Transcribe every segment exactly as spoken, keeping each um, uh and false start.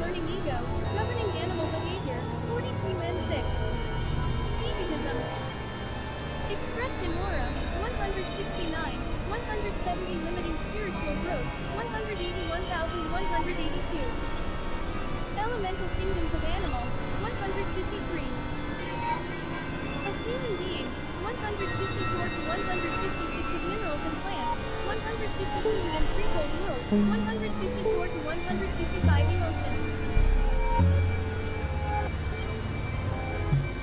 Learning ego, governing animal behavior, forty-three men six. Veganism, Demora, one hundred sixty-nine, one hundred seventy limiting spiritual growth, one hundred eighty-one thousand one hundred eighty-two. Elemental kingdoms of animals, one hundred fifty-three. Of human beings, one hundred fifty-four to one hundred fifty-six of minerals and plants, one hundred fifty-two and threefold worlds, one hundred fifty-four to one hundred fifty-five emotions.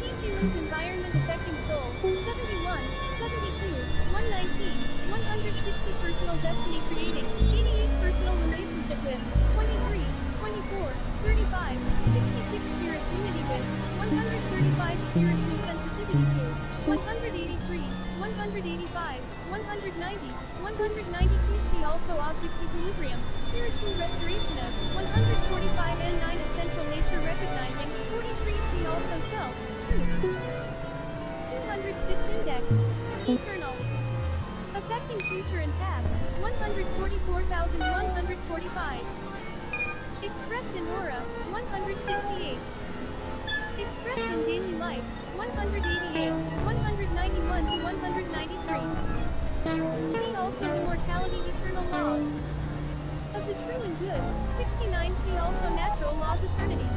Key humans environment affecting soul, seventy-one, seventy-two, one nineteen, one hundred sixty personal destiny creating, eighty-eight personal relationship with, twenty-three, twenty-four, thirty-five, sixty-six spirit unity with, one hundred thirty-five spirit sensitivity to, one hundred eighty-three, one hundred eighty-five, one hundred ninety, one hundred ninety-two. See also objects equilibrium, spiritual restoration of, one hundred forty-five N nine essential nature recognizing, forty-three. See also self, two hundred six index, eternal. Affecting future and past, one hundred forty-four thousand one hundred forty-five. Expressed in aura, one hundred sixty-eight. Expressed in daily life, one hundred eighty-eight, one hundred ninety-one to one hundred ninety-three. See also immortality eternal laws. Of the true and good, sixty-nine. See also natural laws eternity.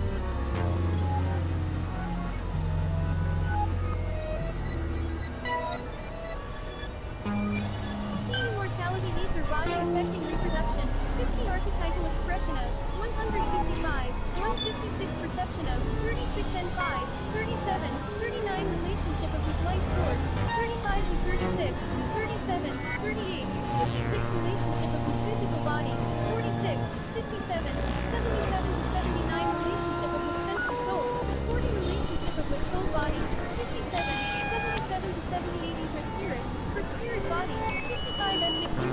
See immortality ether body affecting reproduction, fifty archetypal expression of, one hundred fifty-five, one hundred fifty-six perception of, thirty-six and five, thirty-seven, thirty-nine relationship of his life source, thirty-five and thirty-six, thirty-seven, thirty-eight, thirty-six relationship of his physical body, forty-six, fifty-seven, seventy-seven to seventy-nine relationship of his central soul, forty relationship of his soul body, fifty-seven, seventy-seven to seventy-eight per spirit, per spirit body, fifty-five and fifty-six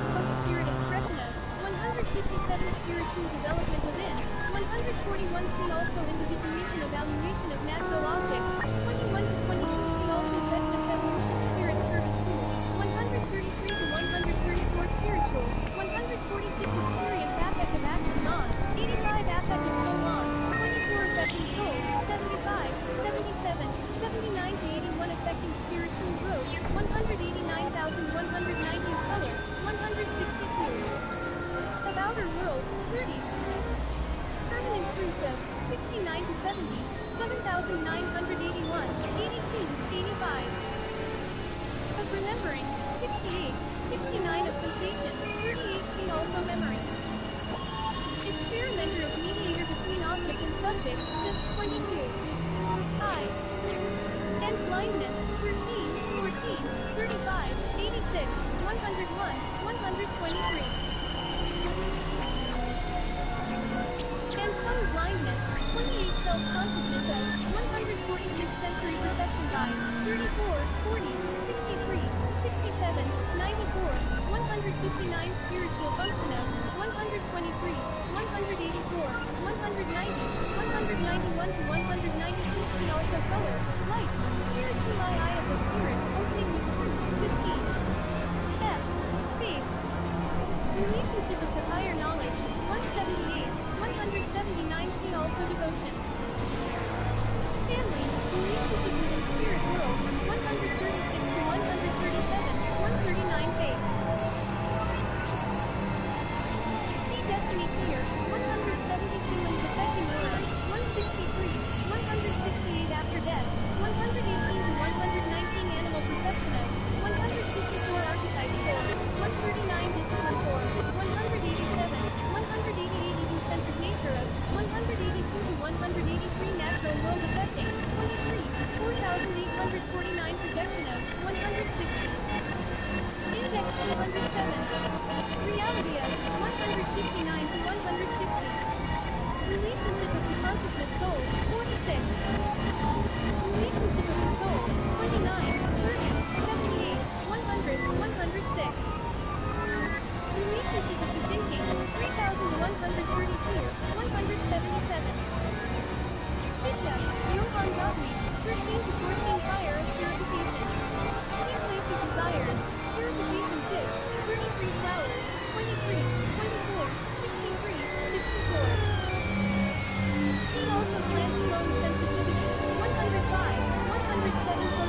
spirit expression of, one hundred fifty-seven spiritual development within, one hundred forty-one. See also individuation evaluation of natural objects, twenty-one to twenty-two. See also judgment evolution spirit service tool, one hundred thirty-three to one hundred thirty-four spiritual, one hundred forty-six experience affect of action non, eighty-five affect of soul non, twenty-four affecting soul, seventy-five, seventy-seven, seventy-nine to eighty-one affecting spiritual growth, one hundred eighty-nine thousand one hundred ninety of color, one hundred sixty-two. Of outer world, thirty. Permanent fruits of, sixty-nine to seventy, seven thousand nine hundred eighty-one, eighty-two, eighty-five. Of remembering, sixty-eight, sixty-nine of sensation, thirty-eight. See also memory. Experimenter of mediator between object and subject, twenty-two. I. And blindness, thirteen, fourteen, thirty-five, eighty-six, one hundred one, one hundred twenty-three. Blindness, twenty-eight. Self-consciousness of, one hundred forty-six sensory perception by, thirty-four, forty, sixty-three, sixty-seven, ninety-four, one hundred fifty-nine spiritual function of, one hundred twenty-three, one hundred eighty-four, one hundred ninety, one hundred ninety-one to one hundred ninety-two. See also color, light, spiritual eye of the spirit, opening with fruit, fifteen. F. Faith. Relationship of the higher knowledge, one hundred seventy-eight, one hundred seventy-nine. See also devotion. Family, relationship within spirit world, one hundred thirty-six to one hundred thirty-seven, one hundred thirty-nine. Faith. See destiny fear, one hundred seventy-two in perfecting aura, one hundred sixty-three, one hundred sixty-eight after death, one hundred eighteen to one hundred nineteen animal perception of, one hundred fifty-four archetype soul, one hundred thirty-nine discipline form, one hundred eighty-seven, one hundred eighty-eight eccentric nature of, one hundred eighty-two to one hundred eighty-three natural world affecting, twenty-three, four thousand eight hundred forty-nine projection of, one hundred sixty. Index two hundred seven. Reality of, one hundred fifty-nine to one hundred sixty. Relationship of the consciousness soul, forty-six. Relationship of the soul, twenty-nine, thirty, seventy-eight, one hundred, one hundred six. Relationship of the thinking, three thousand one hundred thirty-two, one hundred seventy-seven. Vidya, Yohan Gagni, thirteen to fourteen fire of purification. Any place of desires, purification six, thirty-three flowers, twenty-three, twenty-four, sixty-three, sixty-four. See also plant alone sensitivity, one hundred five, one hundred seven.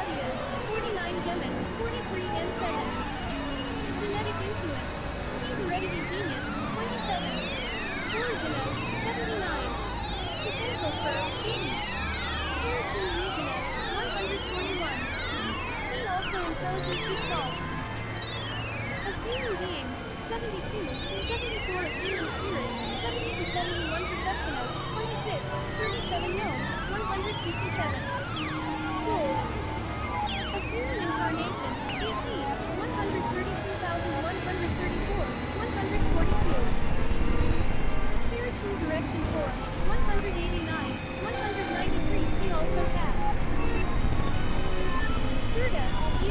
audience, forty-nine women, forty-three and seven. Genetic influence, hereditary genius, twenty-seven. Original, seventy-nine. Typical firm, eighty. Origin regional, one hundred forty-one. He also imposes two faults. A human being, seventy-two, seventy-four of human spirit, seventy to seventy-one professional, twenty-six, thirty-seven no, one hundred fifty-seven. A human incarnation, eighteen, one hundred thirty-two thousand one hundred thirty-four, one hundred forty-two. Spiritual direction four, one hundred eighty-nine, one hundred ninety-three, he also has. Durga, J W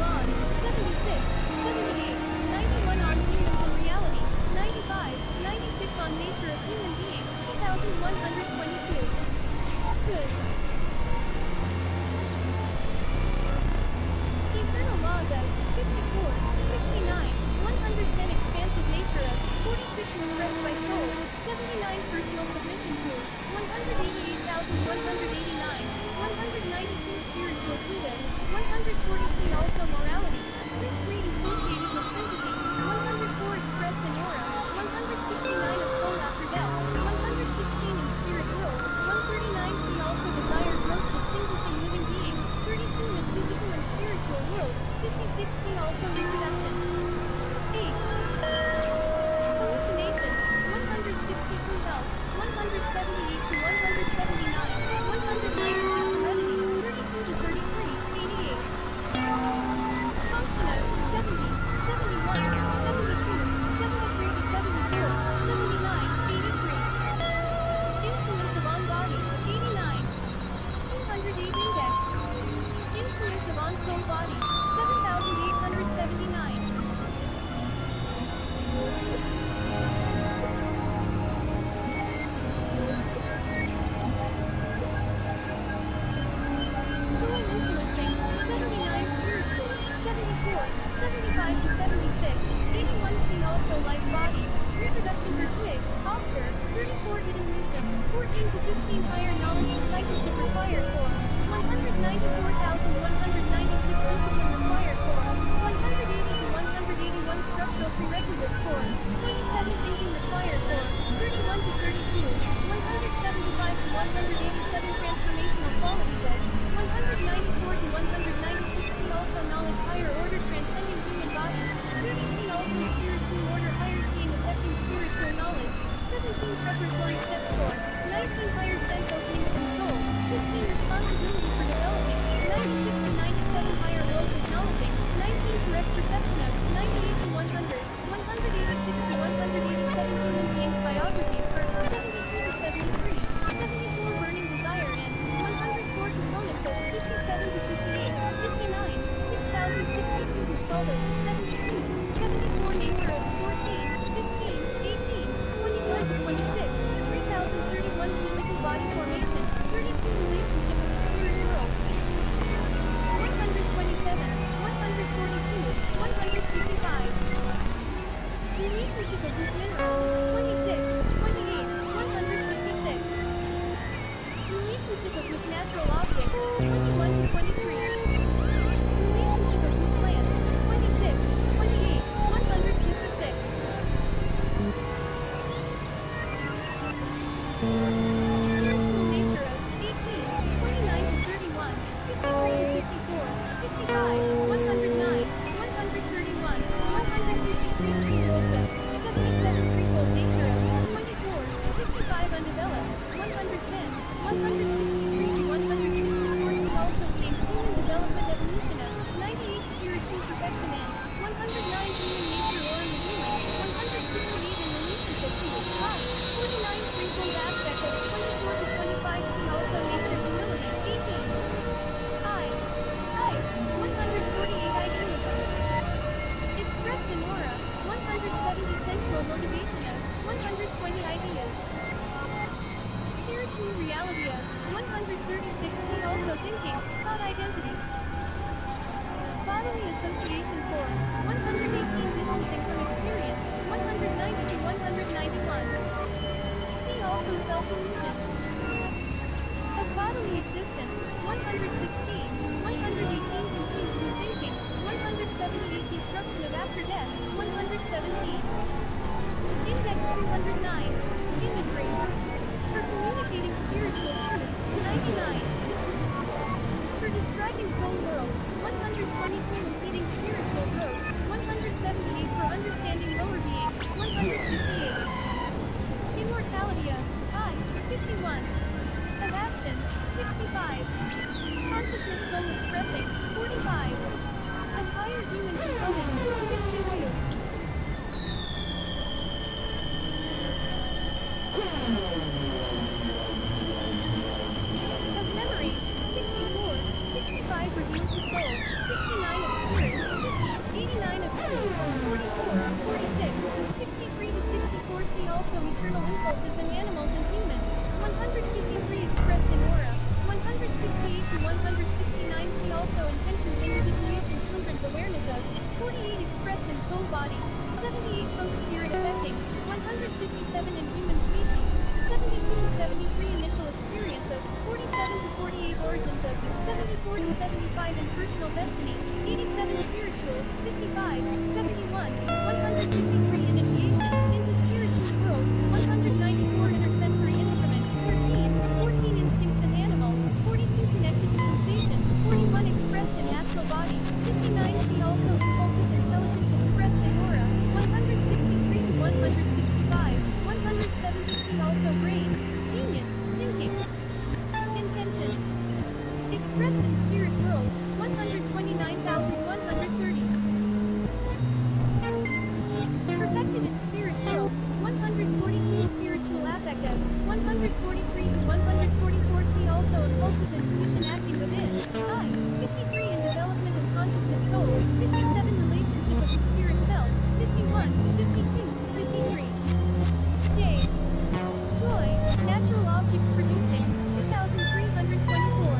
Bond, seventy-six, seventy-eight, ninety-one on universal reality, ninety-five, ninety-six on nature of human being, two thousand one hundred twenty-two. Good. Maga, fifty-four, sixty-nine, one hundred ten expansive nature of, forty-six expressed by soul, seventy-nine personal submission to, one hundred eighty-eight thousand one hundred eighty-nine, one hundred ninety-two spiritual Buddha, one hundred forty-three also morality, six three associated with sympathy, one hundred four expressed in aura, one hundred sixty-nine of soul after death, one hundred sixteen in spirit will, one hundred thirty-nine see also desire growth distinguishing living being, thirty-two in physical and spiritual world, fifty-six see also reproduction. eight. Hallucination, one hundred sixty-two health, one hundred seventy-eight to one hundred seventy-nine, one hundred ninety-six heredity, thirty-two to thirty-three, eighty-eight. Functional, seventy, seventy-one, seventy-two, seventy-three to seventy, seventy-nine, eighty-three. Influence of on-body, eighty-nine, two hundred eight index. Influence of on-soul body, seven thousand eight hundred seventy-nine. Soul influencing, seventy-nine spiritual, seventy-four, seventy-five to seventy-six, eighty-one seen also life body, reproduction for twig, Oscar, thirty-four hidden wisdom, fourteen to fifteen higher knowledge and psychiship required for. one hundred ninety-four thousand one hundred ninety-six discipline required for, one hundred eighty to one hundred eighty-one structural prerequisites for, twenty-seven thinking required for, thirty-one to thirty-two, one hundred seventy-five to one hundred eighty-seven transformational qualities of, one hundred ninety-four to one hundred ninety-six see also knowledge higher order transcending human body, thirty see also spiritual order higher seeing affecting spiritual knowledge, seventeen preparatory steps for, nineteen higher sense openings and soul, fifteen responsibility for developing, ninety-six to ninety-seven higher roles acknowledging, nineteen correct perception of, ninety-eight to one hundred, one hundred eighty-six to one hundred eighty-seven human beings biographies for, seventy-two to seventy-three, seventy-four burning desire and, one hundred four components of, fifty-seven to fifty-eight, fifty-nine, six thousand sixty-two to follow, seventy-two, seventy-four nature of, body formation, thirty-two relationship with the spirit world, one hundred twenty-seven, one hundred forty-two, one hundred fifty-five, relationship of root minerals, twenty-six, twenty-eight, one hundred fifty-six, relationship of root natural objects, twenty-one to twenty-three, relationship of root plants, twenty-six, twenty-eight, one hundred fifty-six. Existence, one hundred sixteen, one hundred eighteen. two hundred nine, human race. For communicating spiritual truth, ninety-nine. For describing whole world, one hundred twenty-two. Receiving spiritual growth, one hundred seventy-eight. For understanding lower being, one hundred fifty-eight. Immortality, I, fifty-one. Of action, sixty-five. Consciousness soul expressing, forty-five. Of higher human becoming, fifty-two. Natural objects producing, two thousand three hundred twenty-four.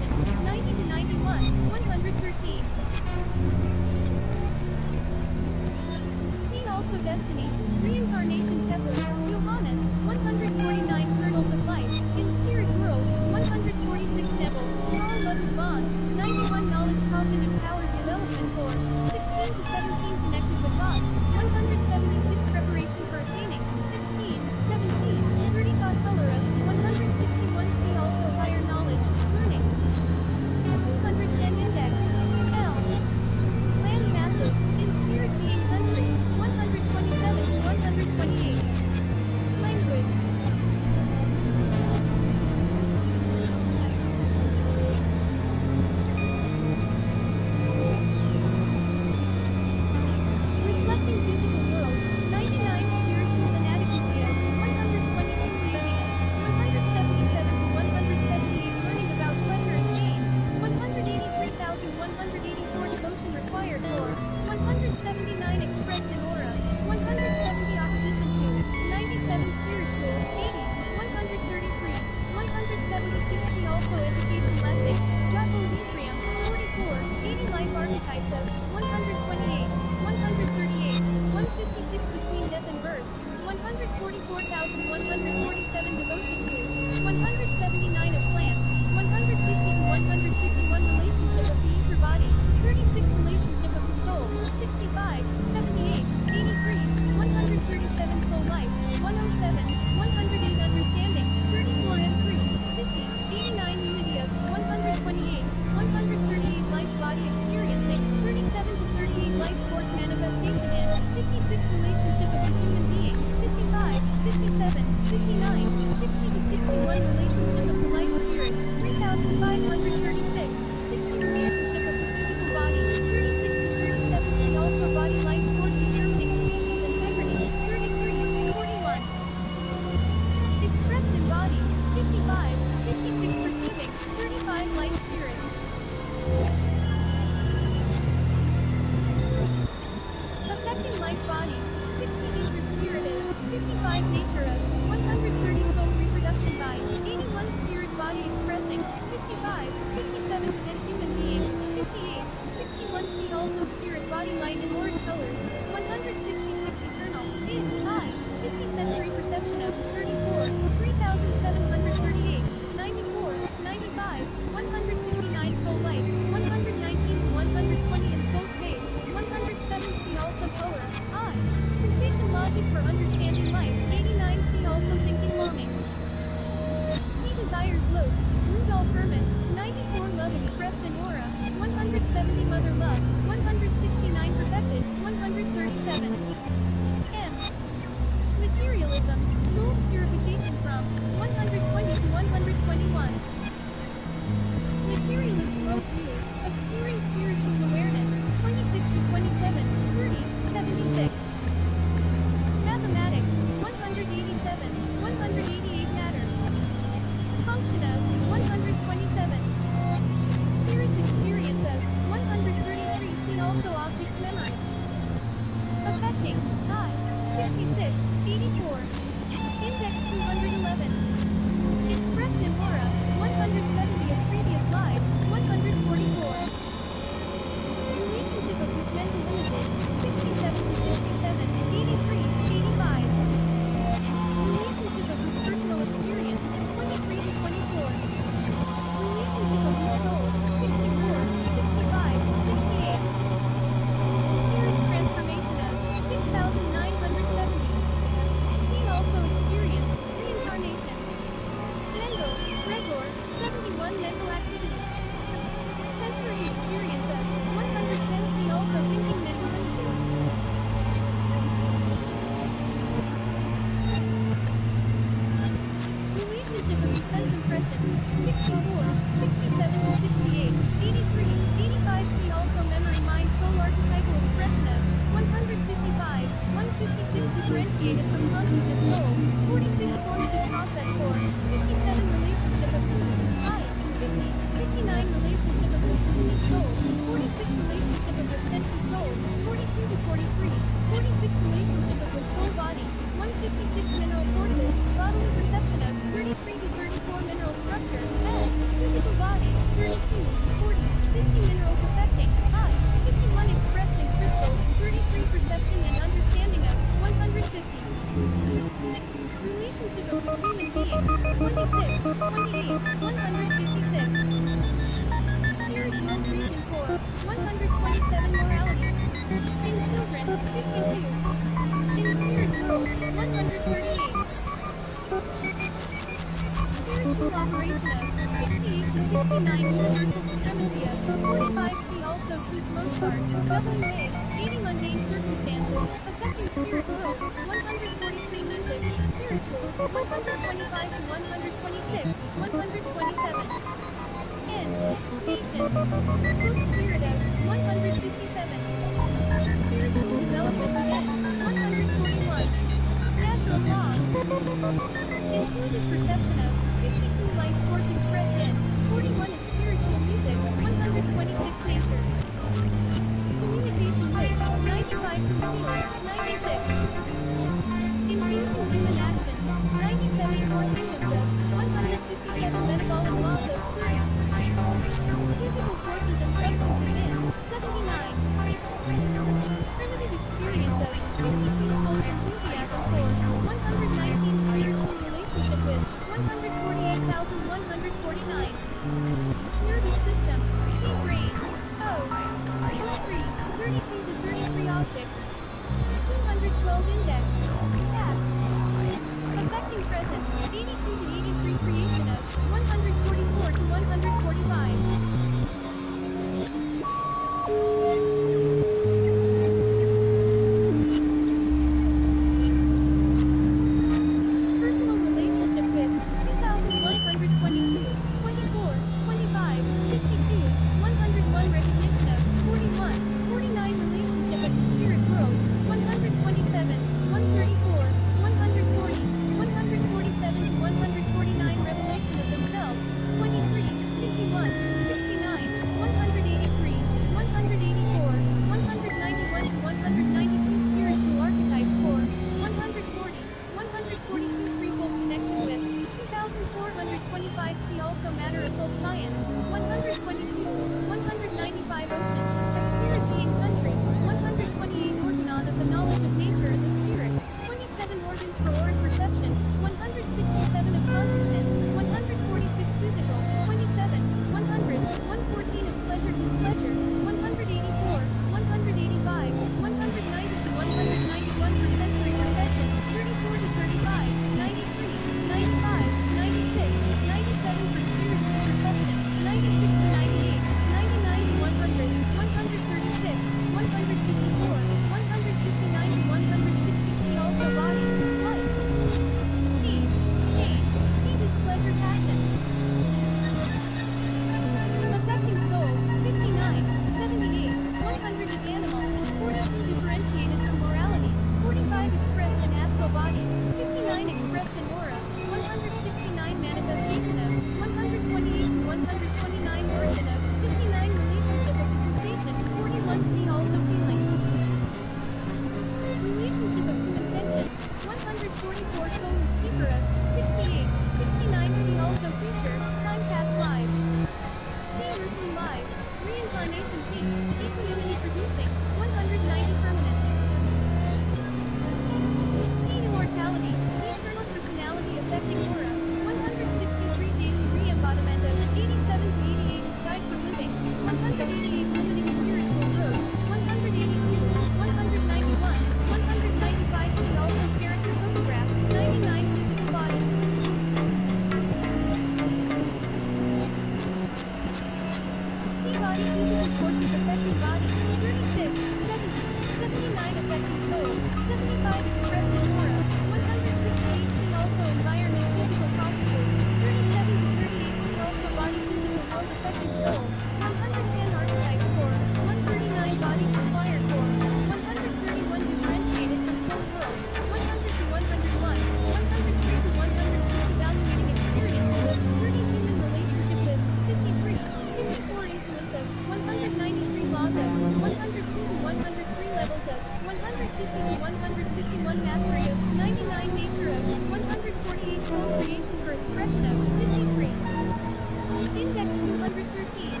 Index two hundred thirteen.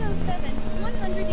one oh seven, one hundred